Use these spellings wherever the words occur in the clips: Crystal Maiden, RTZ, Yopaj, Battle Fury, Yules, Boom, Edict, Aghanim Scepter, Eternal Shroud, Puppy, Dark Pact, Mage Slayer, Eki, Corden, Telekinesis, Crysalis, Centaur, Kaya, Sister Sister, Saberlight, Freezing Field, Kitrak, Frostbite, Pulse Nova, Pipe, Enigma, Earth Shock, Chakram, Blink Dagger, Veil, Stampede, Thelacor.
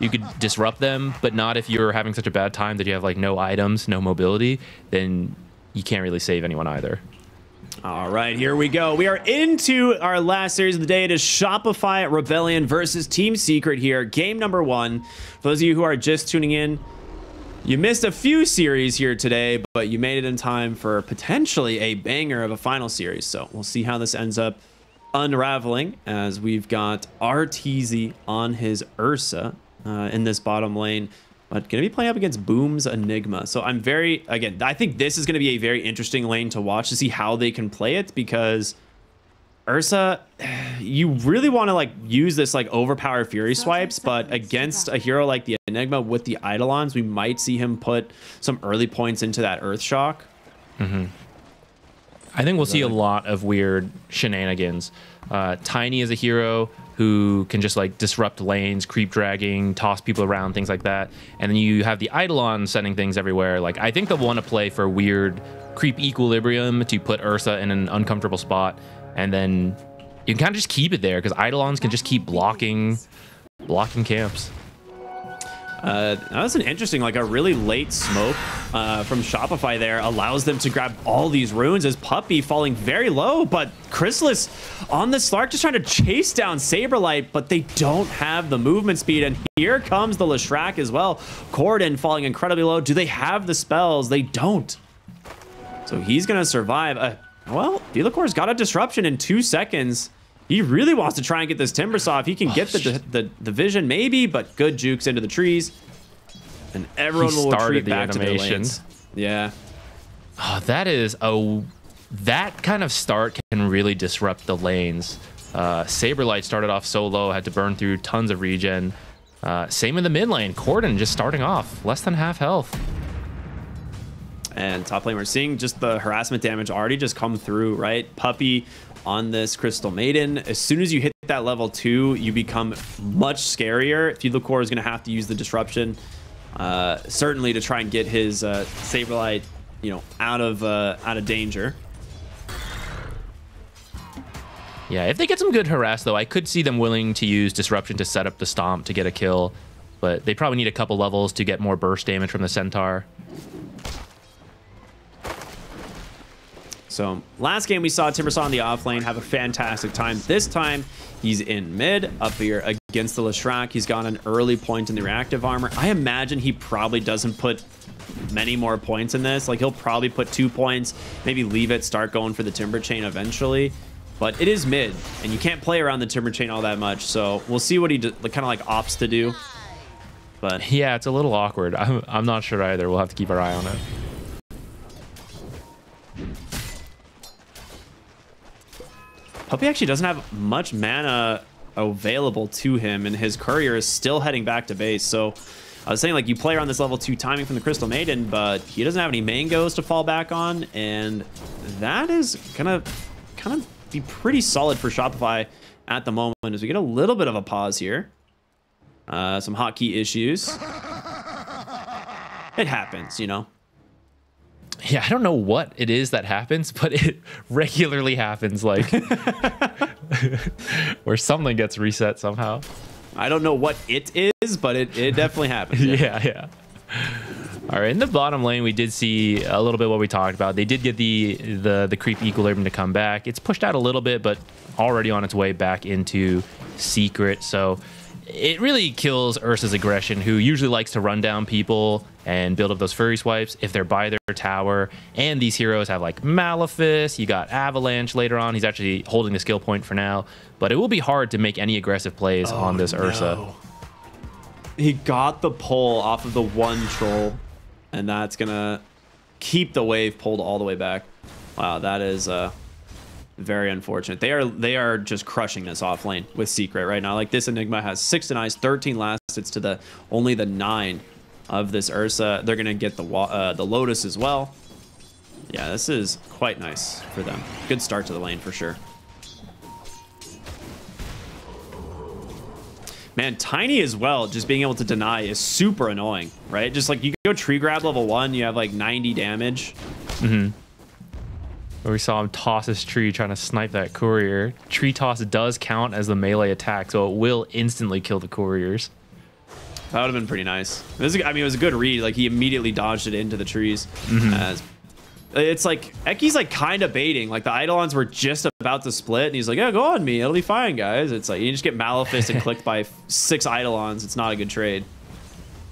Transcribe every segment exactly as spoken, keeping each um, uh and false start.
You could disrupt them, but not if you're having such a bad time that you have like no items, no mobility, then you can't really save anyone either. All right, here we go. We are into our last series of the day. It is Shopify Rebellion versus Team Secret here. Game number one. For those of you who are just tuning in, you missed a few series here today, but you made it in time for potentially a banger of a final series. So we'll see how this ends up unraveling, as we've got R T Z on his Ursa uh, in this bottom lane. But going to be playing up against Boom's Enigma. So I'm very, again, I think this is going to be a very interesting lane to watch to see how they can play it, because Ursa, you really want to like use this like overpower Fury swipes, but against a hero like the Enigma with the Eidolons, we might see him put some early points into that Earth Shock. Mm-hmm. I think we'll see a lot of weird shenanigans. Uh, Tiny is a hero who can just like disrupt lanes, creep dragging, toss people around, things like that. And then you have the Eidolon sending things everywhere. Like, I think they'll want to play for weird creep equilibrium to put Ursa in an uncomfortable spot. And then you can kind of just keep it there, because Eidolons can just keep blocking, blocking camps. Uh, that was an interesting, like a really late smoke uh, from Shopify there allows them to grab all these runes, as Puppy falling very low, but Chrysalis on the Slark just trying to chase down Saberlight, but they don't have the movement speed. And here comes the Leshrac as well. Corden falling incredibly low. Do they have the spells? They don't. So he's going to survive. Uh, well, Thelacor's got a disruption in two seconds. He really wants to try and get this Timbersaw. If he can get oh, the, the the vision, maybe, but good jukes into the trees. And everyone he will retreat back animation. to their lanes. Yeah. Oh, that is a... That kind of start can really disrupt the lanes. Uh, Saberlight started off so low, had to burn through tons of regen. Uh, same in the mid lane. Corden just starting off. Less than half health. And top lane, we're seeing just the harassment damage already just come through, right? Puppy on this Crystal Maiden. As soon as you hit that level two, you become much scarier. Thelacor is going to have to use the disruption, uh, certainly to try and get his uh, Saberlight, you know, out of uh, out of danger. Yeah, if they get some good harass, though, I could see them willing to use disruption to set up the stomp to get a kill, but they probably need a couple levels to get more burst damage from the Centaur. So last game we saw Timbersaw in the off lane have a fantastic time. This time he's in mid up here against the Leshrac. He's got an early point in the reactive armor. I imagine he probably doesn't put many more points in this. Like, he'll probably put two points, maybe leave it, start going for the timber chain eventually. But it is mid, and you can't play around the timber chain all that much. So we'll see what he kind of like opts to do. But yeah, it's a little awkward. I'm, I'm not sure either. We'll have to keep our eye on it. Puppy actually doesn't have much mana available to him, and his courier is still heading back to base. So I was saying, like, you play around this level two timing from the Crystal Maiden, but he doesn't have any mangoes to fall back on, and that is gonna kind of be pretty solid for Shopify at the moment, as we get a little bit of a pause here. Uh, some hotkey issues. It happens, you know. Yeah, I don't know what it is that happens, but it regularly happens, like, where something gets reset somehow. I don't know what it is, but it, it definitely happens. Yeah. yeah, yeah. All right, in the bottom lane, we did see a little bit what we talked about. They did get the, the, the creep equilibrium to come back. It's pushed out a little bit, but already on its way back into Secret, so... It really kills Ursa's aggression, who usually likes to run down people and build up those Fury Swipes if they're by their tower. And these heroes have, like, Malefice. You got Avalanche later on. He's actually holding the skill point for now. But it will be hard to make any aggressive plays oh, on this no. Ursa. He got the pull off of the one troll, and that's going to keep the wave pulled all the way back. Wow, that is... Uh... very unfortunate. They are they are just crushing this off lane with Secret right now. Like, this Enigma has six denies, thirteen last hits to the only the nine of this Ursa. They're gonna get the uh, the Lotus as well. Yeah, this is quite nice for them. Good start to the lane for sure. Man, Tiny as well, just being able to deny is super annoying, right? Just like, you go tree grab level one, you have like ninety damage. Mm-hmm. We saw him toss his tree trying to snipe that courier. Tree toss does count as the melee attack, so it will instantly kill the couriers. That would have been pretty nice. This is, I mean, it was a good read. Like, he immediately dodged it into the trees. Mm-hmm. uh, it's like, Eki's like kind of baiting. Like, the Eidolons were just about to split, and he's like, yeah, go on me. It'll be fine, guys. It's like, you just get Malefist and clicked by six Eidolons. It's not a good trade.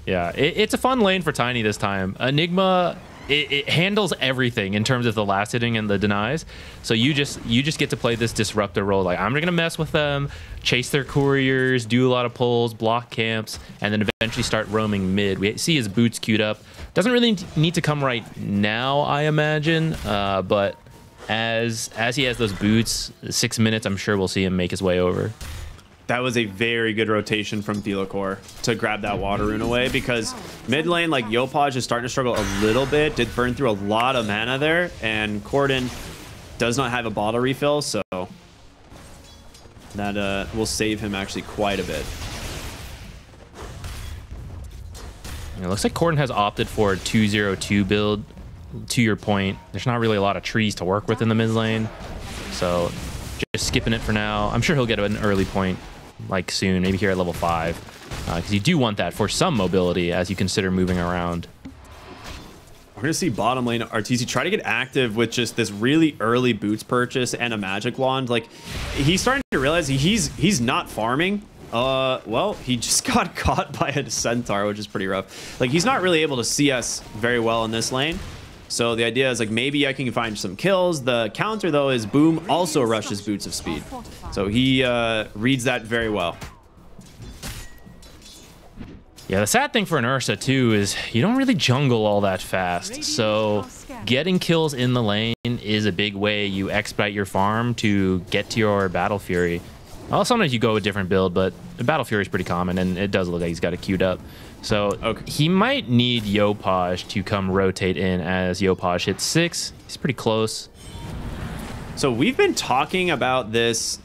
Yeah, it, it's a fun lane for Tiny this time. Enigma... It, it handles everything in terms of the last hitting and the denies, so you just you just get to play this disruptor role. Like, I'm gonna mess with them, chase their couriers, do a lot of pulls, block camps, and then eventually start roaming mid. We see his boots queued up. Doesn't really need to come right now, I imagine, uh, but as as he has those boots, six minutes, I'm sure we'll see him make his way over. That was a very good rotation from Thelacor to grab that water rune away, because mid lane, like, Yopaj is starting to struggle a little bit. Did burn through a lot of mana there, and Corden does not have a bottle refill, so that uh, will save him actually quite a bit. It looks like Corden has opted for a two zero two build. To your point, there's not really a lot of trees to work with in the mid lane, so just skipping it for now. I'm sure he'll get an early point, like, soon, maybe here at level five, because uh, you do want that for some mobility as you consider moving around. We're gonna see bottom lane R T Z try to get active with just this really early boots purchase and a magic wand. Like, he's starting to realize he's he's not farming. Uh, well, he just got caught by a Centaur, which is pretty rough. Like, he's not really able to see us very well in this lane. So the idea is, like, maybe I can find some kills. The counter, though, is Boom also rushes Boots of Speed. So he uh, reads that very well. Yeah, the sad thing for an Ursa, too, is you don't really jungle all that fast. So getting kills in the lane is a big way you expedite your farm to get to your Battle Fury. Well, sometimes you go a different build, but the Battle Fury is pretty common, and it does look like he's got it queued up. So okay. He might need Yopaj to come rotate in as Yopaj hits six. He's pretty close. So we've been talking about this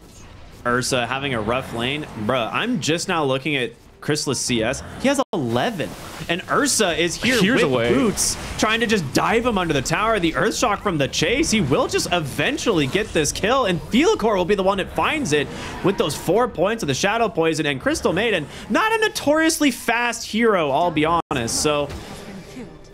Ursa having a rough lane. Bruh, I'm just now looking at Chrysalis C S. He has eleven. And Ursa is here Here's with away. Boots, trying to just dive him under the tower. The Earth Shock from the chase. He will just eventually get this kill, and Thelacor will be the one that finds it with those four points of the Shadow Poison. And Crystal Maiden, not a notoriously fast hero, I'll be honest. So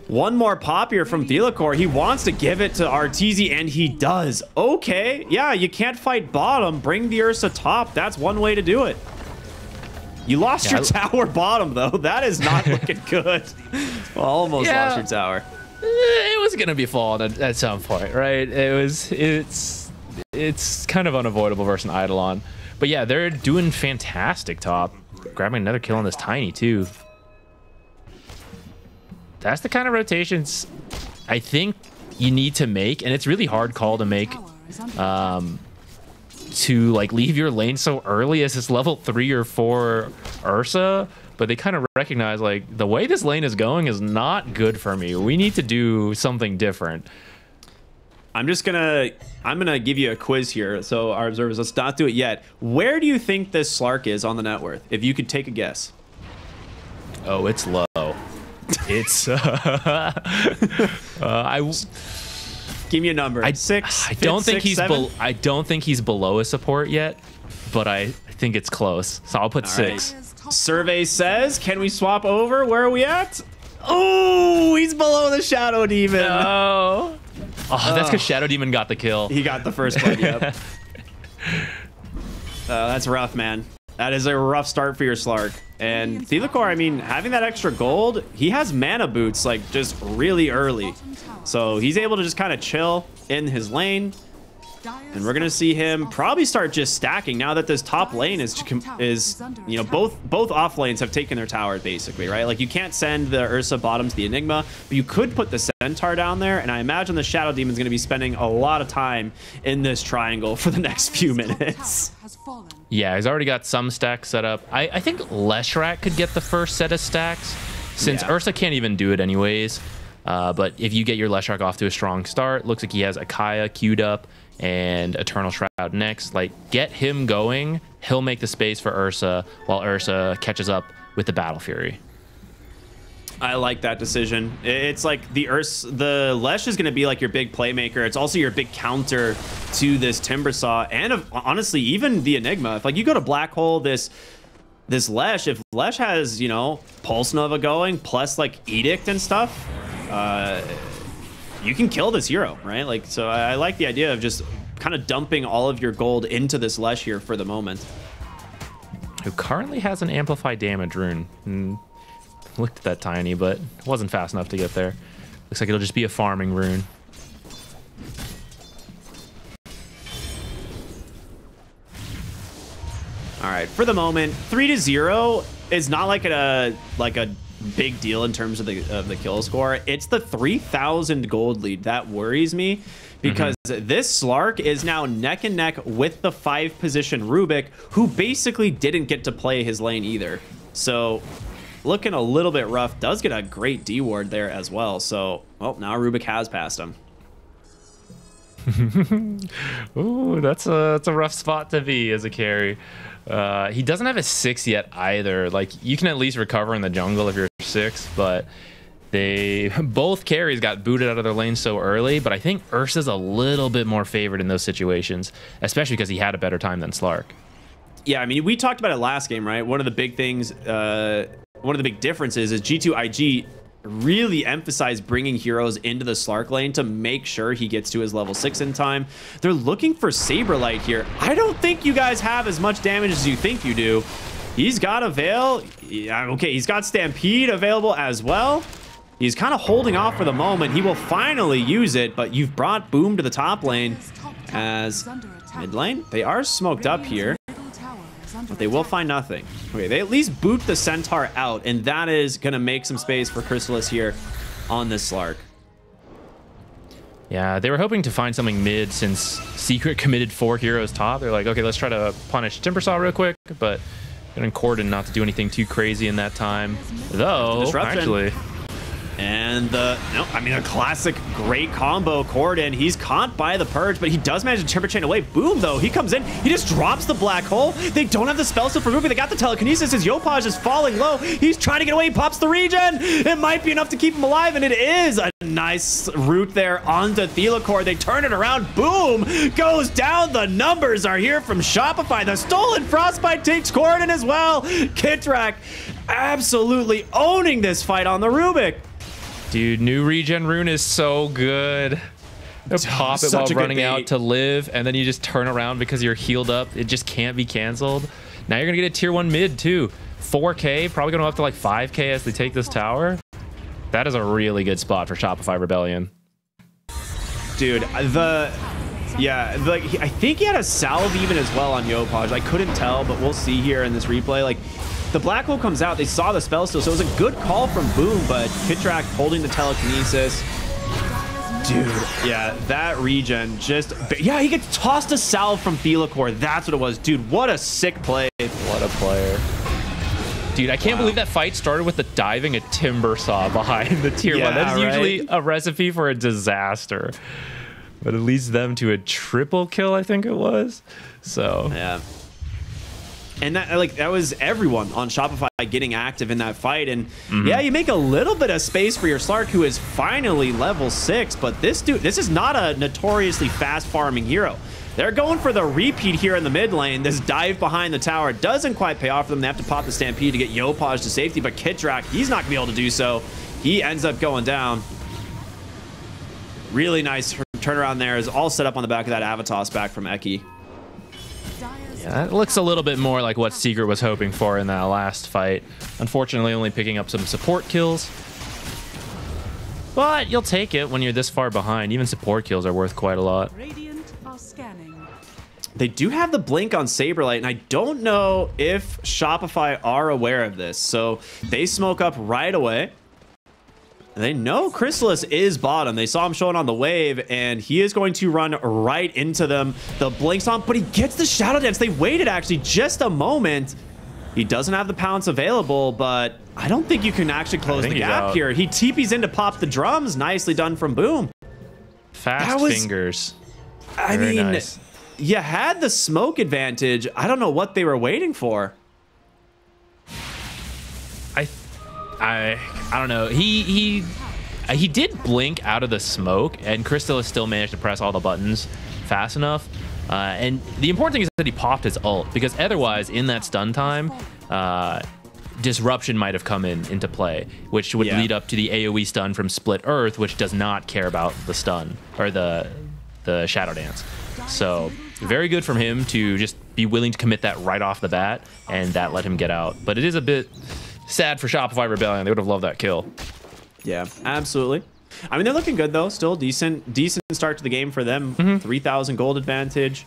one more pop here from Thelacor. He wants to give it to R T Z, and he does. Okay, yeah, you can't fight bottom. Bring the Ursa top. That's one way to do it. You lost yeah, your tower bottom, though. That is not looking good. Well, almost yeah. lost your tower. It was going to be fallen at, at some point, right? It was. It's it's kind of unavoidable versus an Eidolon. But yeah, they're doing fantastic top. Grabbing another kill on this Tiny, too. That's the kind of rotations I think you need to make. And it's really hard call to make. Um... to like leave your lane so early as this level three or four Ursa, but they kind of recognize, like, the way this lane is going is not good for me. We need to do something different. I'm just gonna I'm gonna give you a quiz here. So our observers, let's not do it yet. Where do you think this Slark is on the net worth? If you could take a guess. Oh, it's low. It's uh, uh I will give me a number. I, six. I don't six, think six, he's. Seven? I don't think he's below a support yet, but I think it's close. So I'll put All six. Right. Survey says, can we swap over? Where are we at? Oh, he's below the Shadow Demon. No. Oh, oh, that's because Shadow Demon got the kill. He got the first one. Yep. uh, that's rough, man. That is a rough start for your Slark. And Thelacor, I mean, having that extra gold, he has mana boots, like, just really early. So he's able to just kind of chill in his lane. And we're going to see him probably start just stacking now that this top lane is, is you know, both both off lanes have taken their tower, basically, right? Like, you can't send the Ursa bottom to the Enigma, but you could put the Centaur down there. And I imagine the Shadow Demon's going to be spending a lot of time in this triangle for the next few minutes. Yeah, he's already got some stacks set up. I, I think Leshrac could get the first set of stacks, since yeah. Ursa can't even do it anyways. Uh, but if you get your Leshrac off to a strong start, looks like he has a Kaya queued up and Eternal Shroud next. Like, get him going. He'll make the space for Ursa while Ursa catches up with the Battle Fury. I like that decision. It's like the Ursa, the Lesh is going to be like your big playmaker. It's also your big counter to this Timbersaw and, of, honestly, even the Enigma. If, like, you go to Black Hole, this this Lesh, if Lesh has, you know, Pulse Nova going, plus like Edict and stuff, uh, you can kill this hero, right? Like, so I, I like the idea of just kind of dumping all of your gold into this Lesh here for the moment. Who currently has an Amplify Damage rune. Mm, looked at that Tiny, but it wasn't fast enough to get there. Looks like it'll just be a farming rune. All right, for the moment, three to zero is not like a like a big deal in terms of the of the kill score. It's the three thousand gold lead that worries me, because mm-hmm. this Slark is now neck and neck with the five position Rubick, who basically didn't get to play his lane either. So, looking a little bit rough. Does get a great D ward there as well. So, oh, now Rubick has passed him. Ooh, that's a that's a rough spot to be as a carry. Uh, he doesn't have a six yet either. Like, you can at least recover in the jungle if you're six, but they both carries got booted out of their lane so early. But I think Ursa's a little bit more favored in those situations, especially because he had a better time than Slark. Yeah, I mean, we talked about it last game, right? One of the big things, uh, one of the big differences is G two I G really emphasize bringing heroes into the Slark lane to make sure he gets to his level six in time. They're looking for Saberlight here. I don't think you guys have as much damage as you think you do. He's got a Veil. Okay, he's got Stampede available as well. He's kind of holding off for the moment. He will finally use it, but you've brought Boom to the top lane as mid lane. They are smoked up here, but they will find nothing. Okay, they at least boot the Centaur out, and that is going to make some space for Crysalis here on this Slark. Yeah, they were hoping to find something mid since Secret committed four heroes top. They're like, okay, let's try to punish Timbersaw real quick, but getting Corden not to do anything too crazy in that time. Though, actually... And the, no, I mean, a classic great combo, Corden. He's caught by the Purge, but he does manage to Timber Chain away. Boom, though, he comes in. He just drops the Black Hole. They don't have the spell still for Rubick. They got the Telekinesis. His Yopaj is falling low. He's trying to get away. He pops the regen. It might be enough to keep him alive, and it is. A nice route there onto Thelacor. They turn it around. Boom, goes down. The numbers are here from Shopify. The stolen Frostbite takes Corden as well. Kitrak absolutely owning this fight on the Rubick. Dude, new regen rune is so good. Pop it while running out to live, and then you just turn around because you're healed up. It just can't be canceled. Now you're going to get a tier one mid, too. four K, probably going to up to like five K as they take this tower. That is a really good spot for Shopify Rebellion. Dude, the... Yeah, like I think he had a salve even as well on Yopaj. I couldn't tell, but we'll see here in this replay. Like, the Black Hole comes out. They saw the spell still, so it was a good call from Boom, but Kitrak holding the telekinesis. Dude, yeah, that regen just... Yeah, he gets tossed a salve from Thelacor. That's what it was. Dude, what a sick play. What a player. Dude, I can't wow. believe that fight started with the diving a Timbersaw behind the tier yeah, one. That's right? Usually a recipe for a disaster. But it leads them to a triple kill, I think it was. So yeah, and that like that was everyone on Shopify getting active in that fight. And mm-hmm. yeah, you make a little bit of space for your Slark, who is finally level six. But this dude, this is not a notoriously fast farming hero. They're going for the repeat here in the mid lane. This dive behind the tower doesn't quite pay off for them. They have to pop the Stampede to get Yopaj to safety. But Kitrak, he's not gonna be able to do so. He ends up going down. Really nice turnaround there, is all set up on the back of that Avatos back from Eki. Yeah, it looks a little bit more like what Secret was hoping for in that last fight. Unfortunately, only picking up some support kills. But you'll take it when you're this far behind. Even support kills are worth quite a lot. They do have the blink on Saberlight, and I don't know if Shopify are aware of this. So they smoke up right away. They know Crysalis is bottom. They saw him showing on the wave, and he is going to run right into them. The blink's on, but he gets the Shadow Dance. They waited, actually, just a moment. He doesn't have the pounce available, but I don't think you can actually close the gap out. Here. He T Ps in to pop the drums. Nicely done from Boom. Fast was, fingers. I Very mean, nice. You had the smoke advantage. I don't know what they were waiting for. I... I I don't know. He he he did blink out of the smoke, and Crystalis still managed to press all the buttons fast enough. Uh, and the important thing is that he popped his ult, because otherwise, in that stun time, uh, Disruption might have come in into play, which would yeah. lead up to the AoE stun from Split Earth, which does not care about the stun or the the Shadow Dance. So very good from him to just be willing to commit that right off the bat, and that let him get out. But it is a bit sad for Shopify Rebellion. They would have loved that kill. Yeah, absolutely. I mean, they're looking good though. Still decent, decent start to the game for them. Mm-hmm. three thousand gold advantage.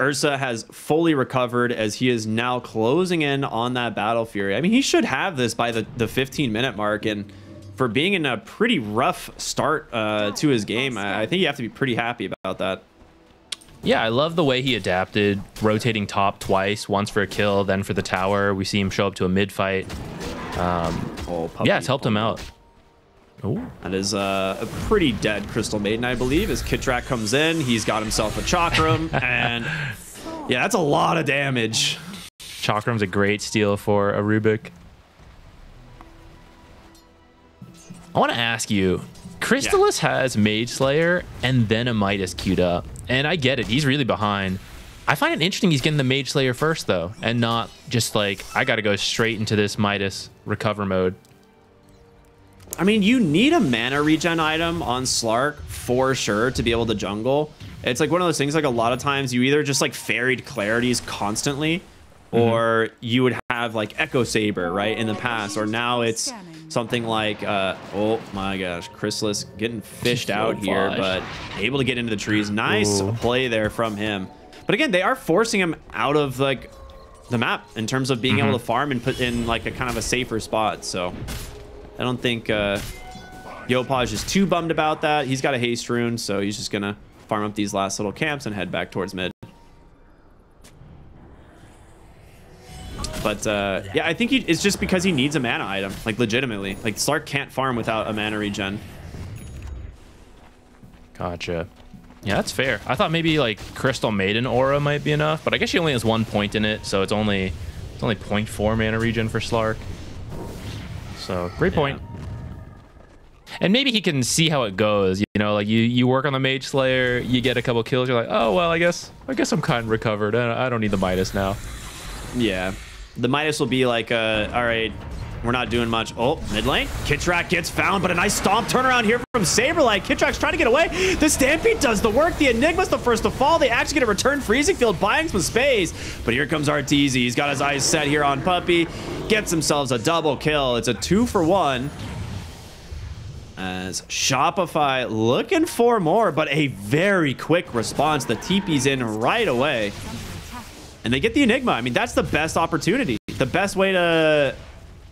Ursa has fully recovered as he is now closing in on that Battle Fury. I mean, he should have this by the, the fifteen minute mark, and for being in a pretty rough start uh, to his game, I, I think you have to be pretty happy about that. Yeah, I love the way he adapted, rotating top twice, once for a kill, then for the tower. We see him show up to a mid fight. Um, oh, puppy, yeah, it's helped him out. Ooh. That is uh, a pretty dead Crystal Maiden, I believe, as Kitrak comes in. He's got himself a Chakram, and yeah, that's a lot of damage. Chakram's a great steal for a Rubick. I want to ask you, Crysalis yeah. has Mage Slayer and then a Midas queued up, and I get it. He's really behind. I find it interesting he's getting the Mage Slayer first, though, and not just like, I got to go straight into this Midas recover mode. I mean, you need a mana regen item on Slark for sure to be able to jungle. It's like one of those things, like a lot of times you either just like Fairyed Clarities constantly, or mm-hmm. you would have like Echo Saber, right, in the past, or now it's something like, uh, oh my gosh, Chrysalis getting fished so out flush. here, but able to get into the trees. Nice Ooh. play there from him. But again, they are forcing him out of like the map in terms of being mm-hmm. able to farm and put in like a kind of a safer spot, so... I don't think uh, Yopaj is too bummed about that. He's got a haste rune, so he's just going to farm up these last little camps and head back towards mid. But uh, yeah, I think he, it's just because he needs a mana item, like legitimately. Like Slark can't farm without a mana regen. Gotcha. Yeah, that's fair. I thought maybe like Crystal Maiden Aura might be enough, but I guess she only has one point in it, so it's only, it's only zero point four mana regen for Slark. So great point. Yeah. And maybe he can see how it goes. You know, like you, you work on the Mage Slayer, you get a couple kills, you're like, oh, well, I guess I guess I'm kind of recovered. I don't need the Midas now. Yeah, the Midas will be like, uh, all right, we're not doing much. Oh, mid lane. Kitrak gets found, but a nice stomp turnaround here from Saberlight. Kitrak's trying to get away. The Stampede does the work. The Enigma's the first to fall. They actually get a return freezing field, buying some space. But here comes R T Z. He's got his eyes set here on Puppy. Gets themselves a double kill. It's a two for one. As Shopify looking for more, but a very quick response. The T P's in right away. And they get the Enigma. I mean, that's the best opportunity. The best way to...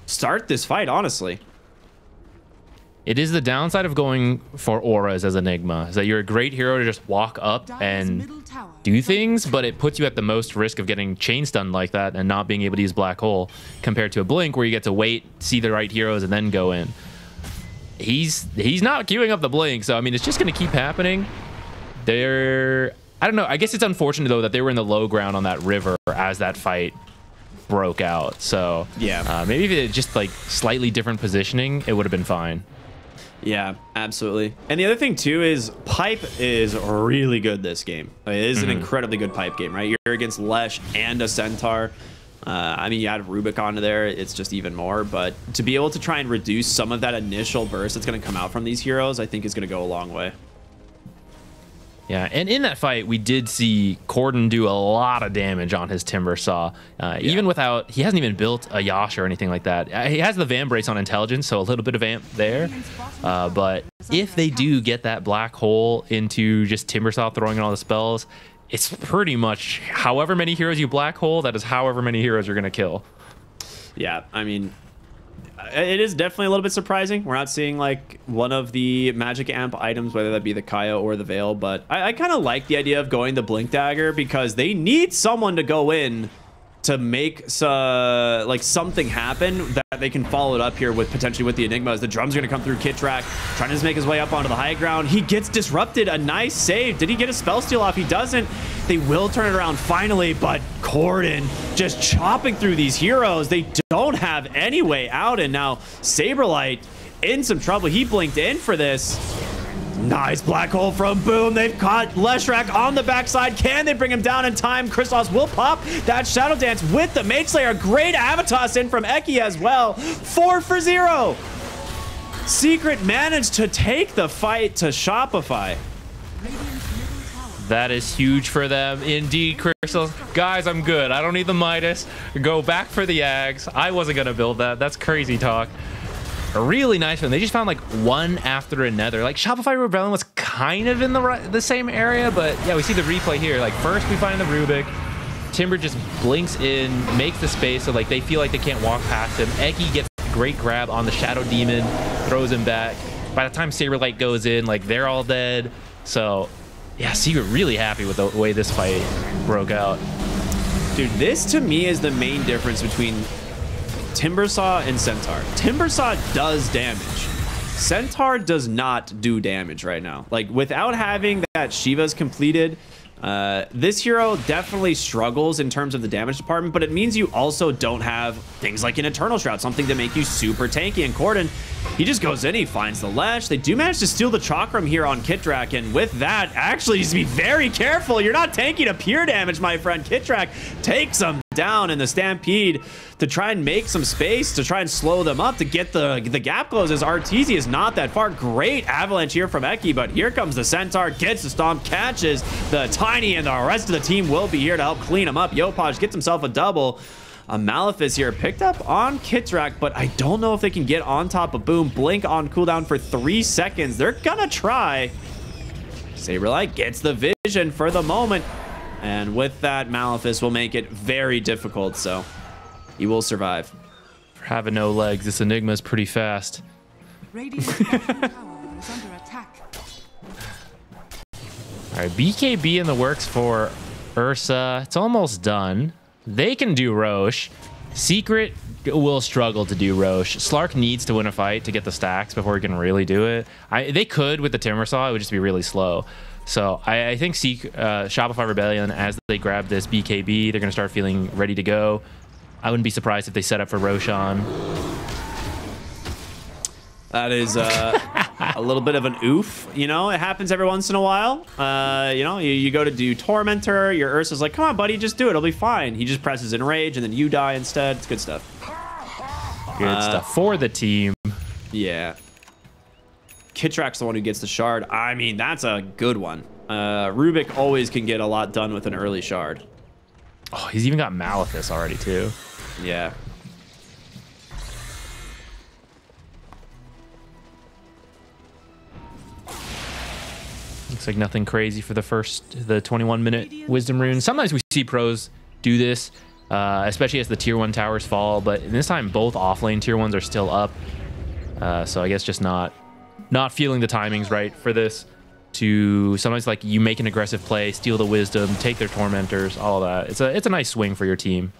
start this fight, honestly. It is the downside of going for auras as Enigma, is that you're a great hero to just walk up and do things, but it puts you at the most risk of getting chain stunned like that and not being able to use Black Hole, compared to a Blink where you get to wait, see the right heroes, and then go in. He's he's not queuing up the Blink, so I mean, it's just going to keep happening. They're... I don't know. I guess it's unfortunate, though, that they were in the low ground on that river as that fight broke out, so yeah, uh, maybe if it just like slightly different positioning, it would have been fine. Yeah, absolutely. And the other thing too is pipe is really good this game. It is mm-hmm. an incredibly good pipe game, right? You're against Lesh and a Centaur. uh, I mean, you add Rubick onto there, it's just even more. But to be able to try and reduce some of that initial burst that's going to come out from these heroes, I think is going to go a long way. Yeah, and in that fight, we did see Corden do a lot of damage on his Timbersaw. Uh, yeah. Even without, he hasn't even built a Yash or anything like that. He has the Vambrace on Intelligence, so a little bit of amp there. Uh, but if they do get that Black Hole into just Timbersaw throwing in all the spells, it's pretty much however many heroes you Black Hole, that is however many heroes you're going to kill. Yeah, I mean... it is definitely a little bit surprising. We're not seeing like one of the magic amp items, whether that be the Kaya or the Veil, but I, I kind of like the idea of going the Blink Dagger because they need someone to go in to make uh, like something happen that they can follow it up here with potentially with the Enigmas. The drums are going to come through Kitrak, trying to just make his way up onto the high ground. He gets disrupted. A nice save. Did he get a spell steal off? He doesn't. They will turn it around finally, but Corden just chopping through these heroes. They don't have any way out, and now Saberlight in some trouble. He blinked in for this. Nice Black Hole from Boom. They've caught Leshrac on the backside. Can they bring him down in time? Crysalis will pop that Shadow Dance with the Mage Slayer. Great Avatos in from Eki as well. Four for zero. Secret managed to take the fight to Shopify. That is huge for them. Indeed, Crystal. Guys, I'm good. I don't need the Midas. Go back for the Ags. I wasn't going to build that. That's crazy talk. A really nice one. They just found like one after another. Like Shopify Rebellion was kind of in the right, the same area, but yeah, we see the replay here. Like first we find the Rubick. Timber just blinks in, makes the space so like they feel like they can't walk past him. Eki gets a great grab on the Shadow Demon, throws him back. By the time Saberlight goes in, like they're all dead. So yeah, Secret really happy with the way this fight broke out. Dude, this to me is the main difference between Timbersaw and Centaur. Timbersaw does damage. Centaur does not do damage right now. Like without having that Shiva's completed, uh, this hero definitely struggles in terms of the damage department, but it means you also don't have things like an Eternal Shroud, something to make you super tanky. And Corden, he just goes in, he finds the Lesh. They do manage to steal the Chakram here on Kitrak, and with that, actually, just be very careful. You're not tanking to pure damage, my friend. Kitrak takes him down in the Stampede to try and make some space, to try and slow them up, to get the, the gap closes. R T Z is not that far. Great Avalanche here from Eki, but here comes the Centaur, gets the stomp, catches the Tiny, and the rest of the team will be here to help clean him up. Yopaj gets himself a double. A Malefus here picked up on Kitrak, but I don't know if they can get on top of Boom. Blink on cooldown for three seconds. They're gonna try. Saberlight gets the vision for the moment. And with that, Malefus will make it very difficult, so he will survive. For having no legs, this Enigma is pretty fast. Radiant tower is under attack. All right, B K B in the works for Ursa. It's almost done. They can do Roche. Secret will struggle to do Roche. Slark needs to win a fight to get the stacks before he can really do it. I, they could with the Timbersaw. It would just be really slow. So I, I think Seek, uh, Shopify Rebellion, as they grab this B K B, they're going to start feeling ready to go. I wouldn't be surprised if they set up for Roshan. That is uh, a little bit of an oof. You know, it happens every once in a while. Uh, you know, you, you go to do Tormentor. Your Ursa's like, come on, buddy, just do it. It'll be fine. He just presses Enrage, and then you die instead. It's good stuff. Good uh, stuff for the team. Yeah. Kitrak's the one who gets the shard. I mean, that's a good one. Uh, Rubick always can get a lot done with an early shard. Oh, he's even got Malefus already, too. Yeah. Looks like nothing crazy for the first, the twenty-one minute Wisdom Rune. Sometimes we see pros do this, uh, especially as the tier one towers fall, but this time both offlane tier ones are still up. Uh, so I guess just not not feeling the timings right for this. To sometimes like you make an aggressive play, steal the Wisdom, take their Tormentors, all that. It's a, it's a nice swing for your team.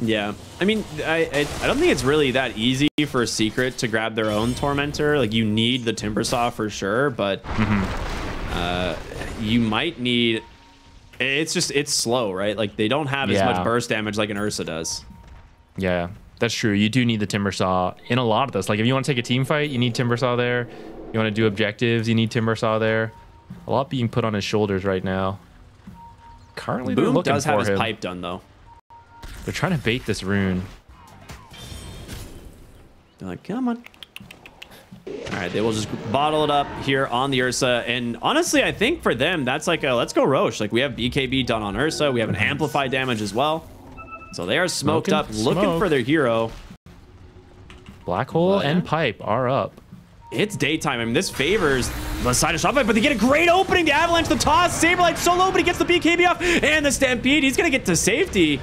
Yeah, I mean, I, I I don't think it's really that easy for Secret to grab their own Tormentor. Like you need the Timbersaw for sure, but mm-hmm. uh, you might need. It's just it's slow, right? Like they don't have yeah. as much burst damage like an Ursa does. Yeah, that's true. You do need the Timbersaw in a lot of this. Like if you want to take a team fight, you need Timbersaw there. You want to do objectives, you need Timbersaw there. A lot being put on his shoulders right now. Currently, Boom does have his pipe done though. They're trying to bait this rune. They're like, come on. All right, they will just bottle it up here on the Ursa. And honestly, I think for them, that's like a let's go Roche. Like we have B K B done on Ursa. We have an amplified damage as well. So they are smoked Smoking, up, smoke. looking for their hero. Black Hole oh, yeah. and Pipe are up. It's daytime. I mean, this favors the side of Shopify, but they get a great opening. The Avalanche, the toss. Saberlight so low, but he gets the B K B off. And the Stampede, he's going to get to safety.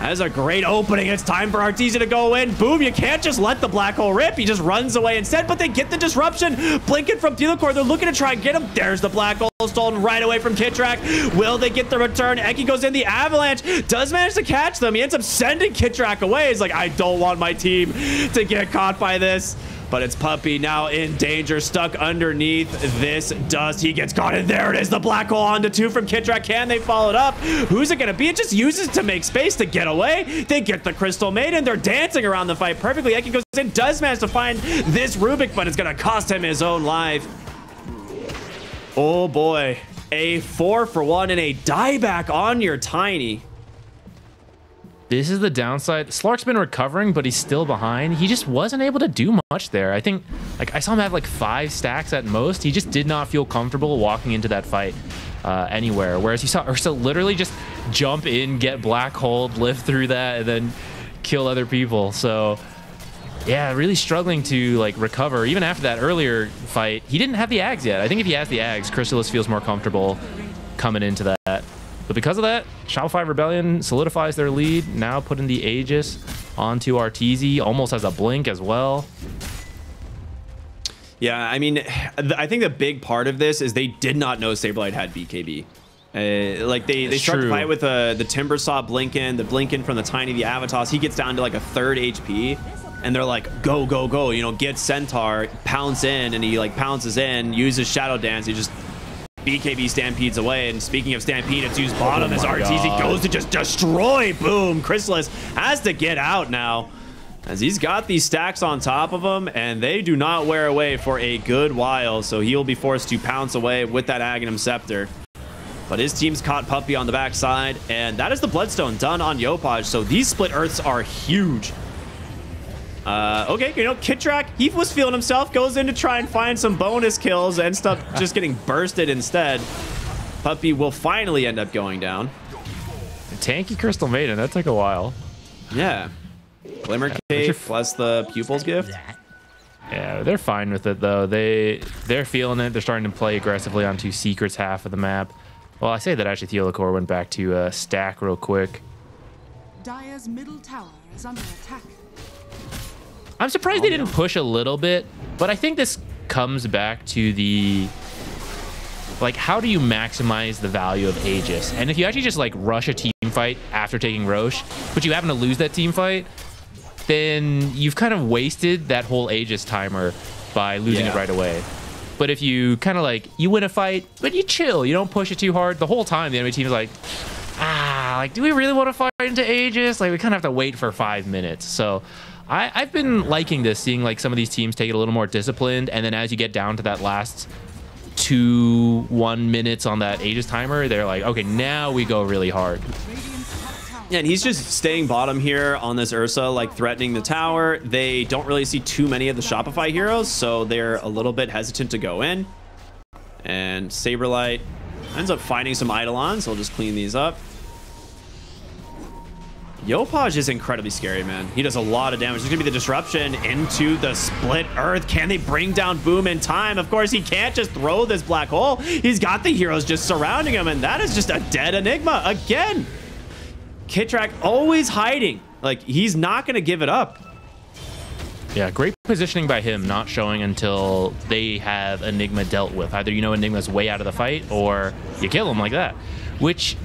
That is a great opening. It's time for R T Z to go in. Boom, you can't just let the Black Hole rip. He just runs away instead, but they get the disruption. Blinken from Thelacor. They're looking to try and get him. There's the Black Hole stolen right away from Kitrak. Will they get the return? Eki goes in. The Avalanche does manage to catch them. He ends up sending Kitrak away. He's like, I don't want my team to get caught by this. But it's Puppy now in danger, stuck underneath this dust. He gets caught, and there it is. The Black Hole on to two from Kitrak. Can they follow it up? Who's it going to be? It just uses to make space to get away. They get the Crystal Maiden. They're dancing around the fight perfectly. Eki goes in, does manage to find this Rubick, but it's going to cost him his own life. Oh boy, a four for one and a dieback on your Tiny. This is the downside. Slark's been recovering, but he's still behind. He just wasn't able to do much there. I think, like, I saw him have like five stacks at most. He just did not feel comfortable walking into that fight uh, anywhere. Whereas you saw Ursa literally just jump in, get Black Hole, live through that, and then kill other people. So, yeah, really struggling to like recover. Even after that earlier fight, he didn't have the Ags yet. I think if he has the Ags, Crysalis feels more comfortable coming into that. But because of that, Shopify Rebellion solidifies their lead, now putting the Aegis onto R T Z, almost has a blink as well. Yeah, I mean, I think the big part of this is they did not know Saberlight had B K B. Uh, like, they, they start to fight with uh, the Timbersaw Blinken, the Blinken from the Tiny, the Avatos. He gets down to like a third H P, and they're like, go, go, go, you know, get Centaur, pounce in, and he like pounces in, uses Shadow Dance, he just... B K B stampedes away, and speaking of Stampede, it's used bottom oh as R T Z God. goes to just destroy. Boom, Crysalis has to get out now, as he's got these stacks on top of him, and they do not wear away for a good while, so he'll be forced to pounce away with that Aghanim Scepter. But his team's caught Puppy on the backside, and that is the Bloodstone done on Yopaj, so these split Earths are huge. Uh, okay, you know, Kitrak, he was feeling himself, goes in to try and find some bonus kills, and stuff just getting bursted instead. Puppy will finally end up going down. Tanky Crystal Maiden, that took a while. Yeah. Glimmer Cake plus the Pupil's Gift. Yeah, they're fine with it, though. They, they're feeling it. They're starting to play aggressively onto Secret's half of the map. Well, I say that actually Thelacor went back to uh, stack real quick. Dire's middle tower is under attack. I'm surprised oh, they didn't no. push a little bit, but I think this comes back to the, like, how do you maximize the value of Aegis? And if you actually just, like, rush a team fight after taking Roche, but you happen to lose that team fight, then you've kind of wasted that whole Aegis timer by losing yeah. it right away. But if you kind of, like, you win a fight, but you chill, you don't push it too hard, the whole time the enemy team is like, ah, like, do we really want to fight into Aegis? Like, we kind of have to wait for five minutes, so... I, I've been liking this, seeing like some of these teams take it a little more disciplined, and then as you get down to that last two, one minutes on that Aegis timer, they're like, okay, now we go really hard. Yeah, and he's just staying bottom here on this Ursa, like threatening the tower. They don't really see too many of the Shopify heroes, so they're a little bit hesitant to go in. And Saberlight ends up finding some Eidolon, so we'll just clean these up. Yopaj is incredibly scary, man. He does a lot of damage. There's going to be the disruption into the split Earth. Can they bring down Boom in time? Of course, he can't just throw this Black Hole. He's got the heroes just surrounding him, and that is just a dead Enigma again. Kitrak always hiding. Like, he's not going to give it up. Yeah, great positioning by him, not showing until they have Enigma dealt with. Either you know Enigma's way out of the fight, or you kill him like that, which...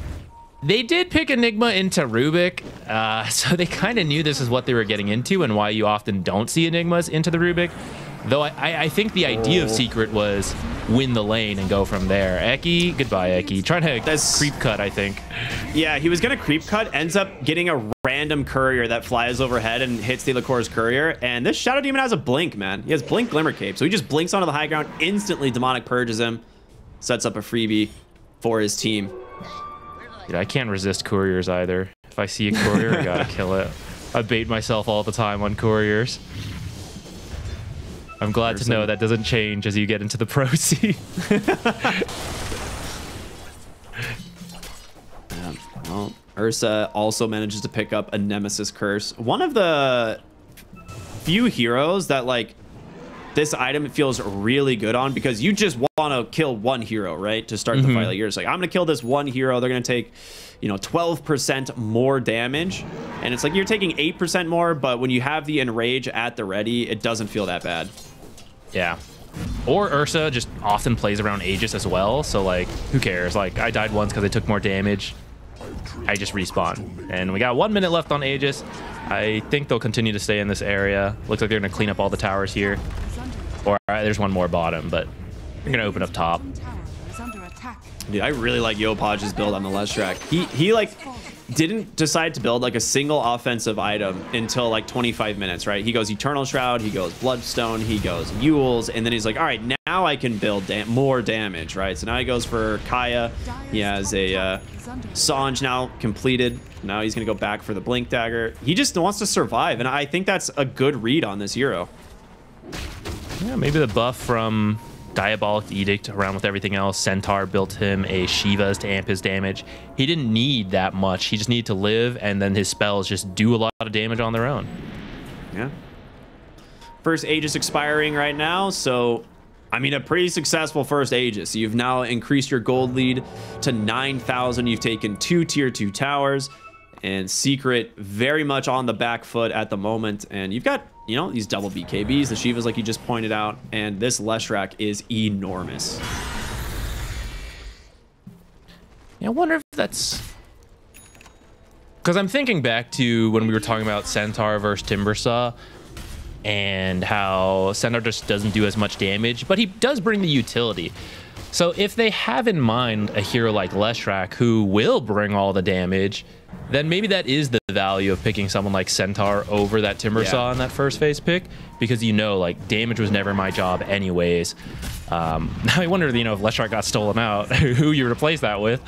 They did pick Enigma into Rubick, uh, so they kind of knew this is what they were getting into and why you often don't see Enigmas into the Rubick. Though I, I think the idea oh. of Secret was win the lane and go from there. Eki, goodbye, Eki. Trying to That's, creep cut, I think. Yeah, he was going to creep cut, ends up getting a random courier that flies overhead and hits Thelacor's courier. And this Shadow Demon has a blink, man. He has Blink Glimmer Cape, so he just blinks onto the high ground, instantly Demonic Purges him, sets up a freebie for his team. Dude, I can't resist couriers either. If I see a courier, I gotta kill it. I bait myself all the time on couriers. I'm glad Person. to know that doesn't change as you get into the pro scene. Yeah, well, Ursa also manages to pick up a Nemesis Curse. One of the few heroes that, like, this item feels really good on, because you just want to kill one hero, right? To start mm-hmm. the fight, like, you're just like, I'm gonna kill this one hero. They're gonna take, you know, twelve percent more damage, and it's like you're taking eight percent more. But when you have the Enrage at the ready, it doesn't feel that bad. Yeah. Or Ursa just often plays around Aegis as well, so like, who cares? Like, I died once because I took more damage. I just respawn, and we got one minute left on Aegis. I think they'll continue to stay in this area. Looks like they're going to clean up all the towers here. Or uh, there's one more bottom, but they're going to open up top. Dude, I really like Yopaj's build on the Leshrac. He, he like, didn't decide to build, like, a single offensive item until, like, twenty-five minutes, right? He goes Eternal Shroud, he goes Bloodstone, he goes Yules, and then he's like, all right, now I I can build dam more damage, right? So now he goes for Kaya. He has a uh, Sanj now completed. Now he's going to go back for the Blink Dagger. He just wants to survive, and I think that's a good read on this hero. Yeah, maybe the buff from Diabolic Edict around with everything else. Centaur built him a Shiva's to amp his damage. He didn't need that much. He just needed to live, and then his spells just do a lot of damage on their own. Yeah. First Aegis expiring right now, so I mean, a pretty successful first Aegis. You've now increased your gold lead to nine thousand. You've taken two tier two towers, and Secret very much on the back foot at the moment. And you've got, you know, these double B K Bs, the Shiva's like you just pointed out, and this Leshrac is enormous. Yeah, I wonder if that's... because I'm thinking back to when we were talking about Centaur versus Timbersaw, and how Centaur just doesn't do as much damage, but he does bring the utility. So if they have in mind a hero like Leshrac who will bring all the damage, then maybe that is the value of picking someone like Centaur over that Timbersaw yeah. on that first phase pick, because, you know, like, damage was never my job anyways. Um, I wonder, you know, if Leshrac got stolen out, who you replace that with.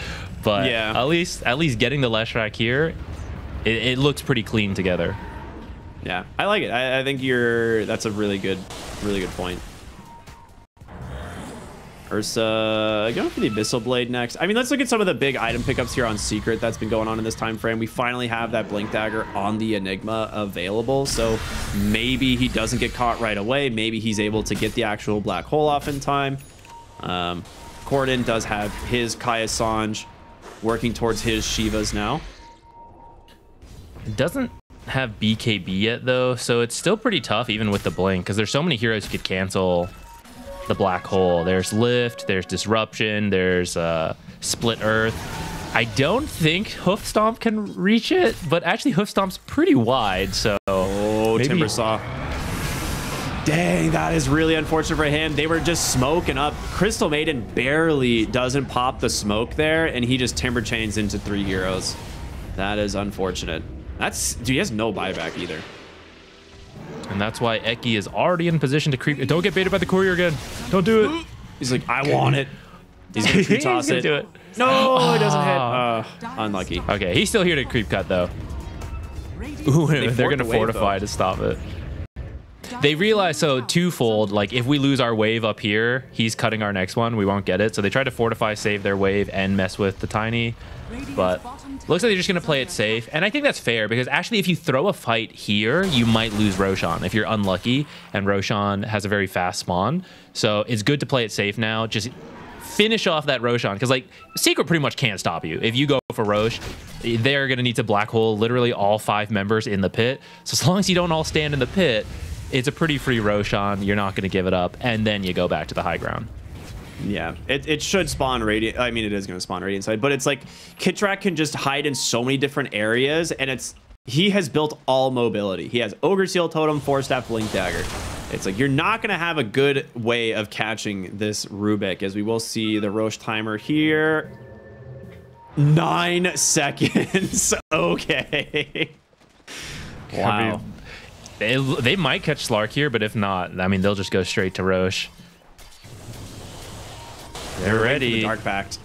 But yeah. at least at least getting the Leshrac here, it, it looks pretty clean together. Yeah, I like it. I, I think you're... that's a really good, really good point. Ursa going for the Abyssal Blade next. I mean, let's look at some of the big item pickups here on Secret that's been going on in this time frame. We finally have that Blink Dagger on the Enigma available, so maybe he doesn't get caught right away. Maybe he's able to get the actual Black Hole off in time. Um, Corden does have his Kaya Sanj working towards his Shiva's now. It doesn't have B K B yet, though, so it's still pretty tough even with the Blink, because there's so many heroes who could cancel the Black Hole. There's Lift, there's Disruption, there's uh, Split Earth. I don't think Hoof Stomp can reach it, but actually Hoof Stomp's pretty wide, so... oh, maybe. Timbersaw. Dang, that is really unfortunate for him. They were just smoking up. Crystal Maiden barely doesn't pop the smoke there, and he just Timber Chains into three heroes. That is unfortunate. That's... dude, he has no buyback either. And that's why Eki is already in position to creep. Don't get baited by the courier again. Don't do it. He's like, I want it. He's going to toss it. Do it. No, oh, it doesn't hit. Uh, unlucky. Okay, he's still here to creep cut, though. Ooh, they they're going to fortify though. to stop it. They realize, so twofold, like, if we lose our wave up here, he's cutting our next one. We won't get it. So they try to fortify, save their wave, and mess with the Tiny. But looks like they're just going to play it safe. And I think that's fair, because actually, if you throw a fight here, you might lose Roshan if you're unlucky. And Roshan has a very fast spawn. So it's good to play it safe now. Just finish off that Roshan, because, like, Secret pretty much can't stop you. If you go for Rosh, they're going to need to Black Hole literally all five members in the pit. So as long as you don't all stand in the pit, it's a pretty free Roshan. You're not going to give it up, and then you go back to the high ground. Yeah, it, it should spawn Radiant. I mean, it is going to spawn Radiant side, but it's like Kitrak can just hide in so many different areas, and it's he has built all mobility. He has Ogre Seal Totem, Four Staff, Blink Dagger. It's like you're not going to have a good way of catching this Rubick, as we will see the Rosh timer here. Nine seconds. Okay. Wow. They, they might catch Slark here, but if not, I mean, they'll just go straight to Rosh. They're, They're ready. The Dark Pact.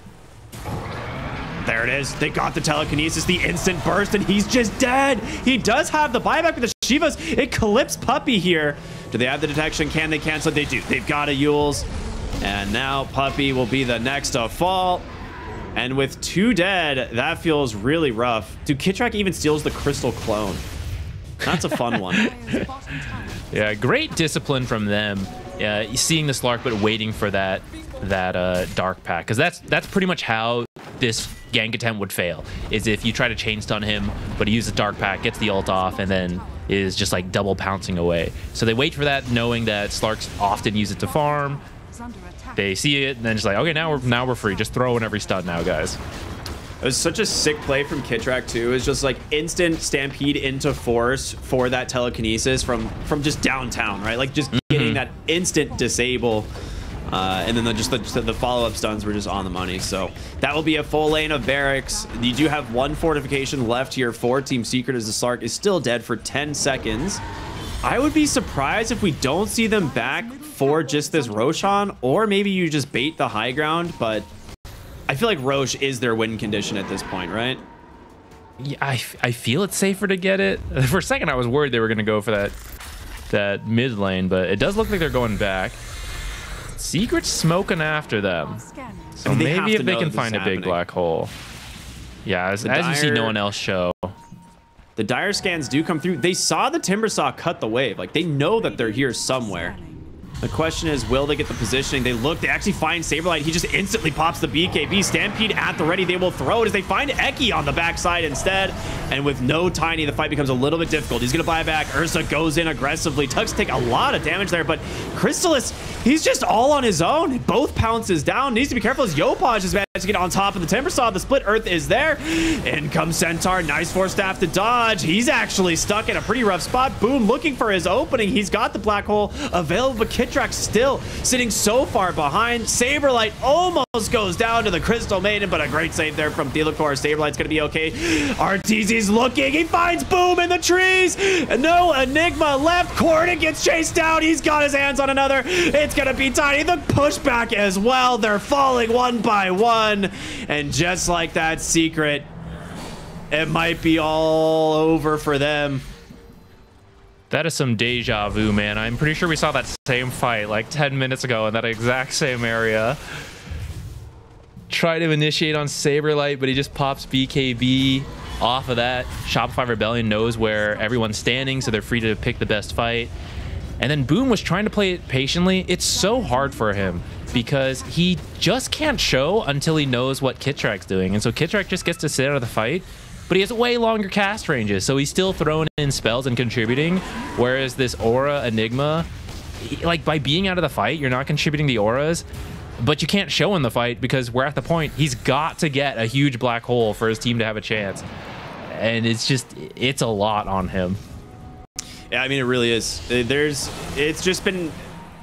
There it is. They got the telekinesis, the instant burst, and he's just dead. He does have the buyback with the Shiva's. It clips Puppy here. Do they have the detection? Can they cancel it? They do. They've got a Yule's. And now Puppy will be the next to fall. And with two dead, that feels really rough. Dude, Kitrak even steals the Crystal Clone. That's a fun one. Yeah, great discipline from them. Yeah, seeing the Slark, but waiting for that that uh, Dark Pact, because that's that's pretty much how this gank attempt would fail. Is if you try to chain stun him, but he uses Dark Pact, gets the ult off, and then is just like double pouncing away. So they wait for that, knowing that Slarks often use it to farm. They see it, and then just like, okay, now we're now we're free. Just throw in every stun now, guys. It was such a sick play from Kitrak too. It's just like instant stampede into force for that telekinesis from from just downtown, right? Like just mm-hmm. getting that instant disable, uh, and then the, just the, the follow-up stuns were just on the money. So that will be a full lane of barracks. You do have one fortification left here for Team Secret, as the Slark is still dead for ten seconds. I would be surprised if we don't see them back for just this Roshan, or maybe you just bait the high ground, but I feel like Roche is their win condition at this point, right? Yeah, I, I feel it's safer to get it. For a second, I was worried they were going to go for that that mid lane, but it does look like they're going back. Secret's smoking after them. So I mean, maybe if they can find a big black hole. Yeah, as, as you see no one else show. The dire scans do come through. They saw the Timbersaw cut the wave. Like, they know that they're here somewhere. The question is, will they get the positioning? They look, they actually find Saberlight. He just instantly pops the B K B. Stampede at the ready. They will throw it as they find Eki on the backside instead. And with no Tiny, the fight becomes a little bit difficult. He's going to buy back. Ursa goes in aggressively. Tugs take a lot of damage there, but Crysalis, he's just all on his own. Both pounces down. Needs to be careful as Yopaj is managed to get on top of the Timbersaw. The split earth is there. In comes Centaur. Nice four staff to dodge. He's actually stuck in a pretty rough spot. Boom looking for his opening. He's got the black hole available, but Kitrak still sitting so far behind. Saberlight almost goes down to the Crystal Maiden, but a great save there from Thelacor. Saberlight's going to be okay. R T Z's looking. He finds Boom in the trees. No Enigma left. Corden gets chased down. He's got his hands on another. It's going to be Tiny. The pushback as well. They're falling one by one. And just like that, Secret, it might be all over for them. That is some deja vu, man. I'm pretty sure we saw that same fight like ten minutes ago in that exact same area. Try to initiate on Saberlight, but he just pops B K B off of that. Shopify Rebellion knows where everyone's standing, so they're free to pick the best fight. And then Boom was trying to play it patiently. It's so hard for him because he just can't show until he knows what Kitrak's doing. And so Kitrak just gets to sit out of the fight, but he has way longer cast ranges, so he's still throwing in spells and contributing, whereas this aura Enigma, like, by being out of the fight, you're not contributing the auras, but you can't show in the fight because we're at the point he's got to get a huge black hole for his team to have a chance. And it's just, it's a lot on him. Yeah, I mean, it really is. There's, it's just been,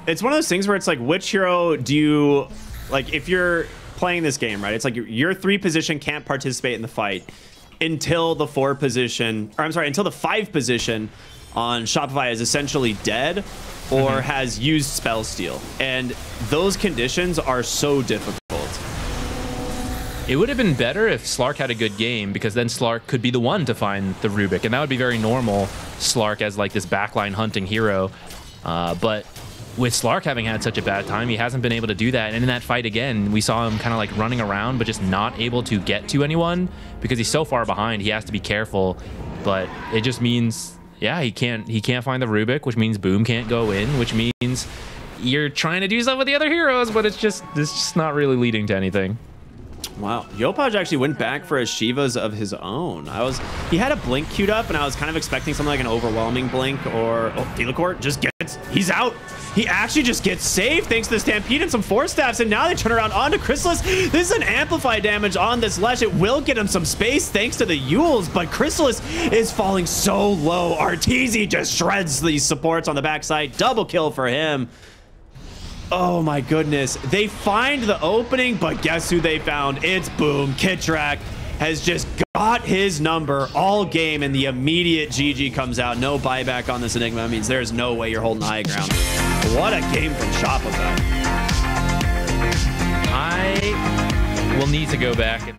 it's one of those things where it's like, which hero do you, like, if you're playing this game, right? It's like your, your three position can't participate in the fight until the four position, or I'm sorry, until the five position on Shopify is essentially dead or mm-hmm. has used spell steal. And those conditions are so difficult. It would have been better if Slark had a good game, because then Slark could be the one to find the Rubick, and that would be very normal, Slark as like this backline hunting hero. Uh, but with Slark having had such a bad time, he hasn't been able to do that. And in that fight again, we saw him kind of like running around, but just not able to get to anyone because he's so far behind. He has to be careful, but it just means, yeah, he can't he can't find the Rubick, which means Boom can't go in, which means you're trying to do stuff with the other heroes, but it's just it's just not really leading to anything. Wow, Yopaj actually went back for a Shiva's of his own. I was, he had a blink queued up, and I was kind of expecting something like an overwhelming blink, or oh, Thelacor just gets, he's out. He actually just gets saved thanks to the Stampede and some four staffs, and now they turn around onto Chrysalis. This is an amplified damage on this Lesh. It will get him some space thanks to the Yules, but Chrysalis is falling so low. R T Z just shreds these supports on the backside. Double kill for him. Oh my goodness. They find the opening, but guess who they found? It's Boom. Kitrak has just got his number all game, and the immediate G G comes out. No buyback on this Enigma. It means there's no way you're holding high ground. What a game from Shopify. I will need to go back and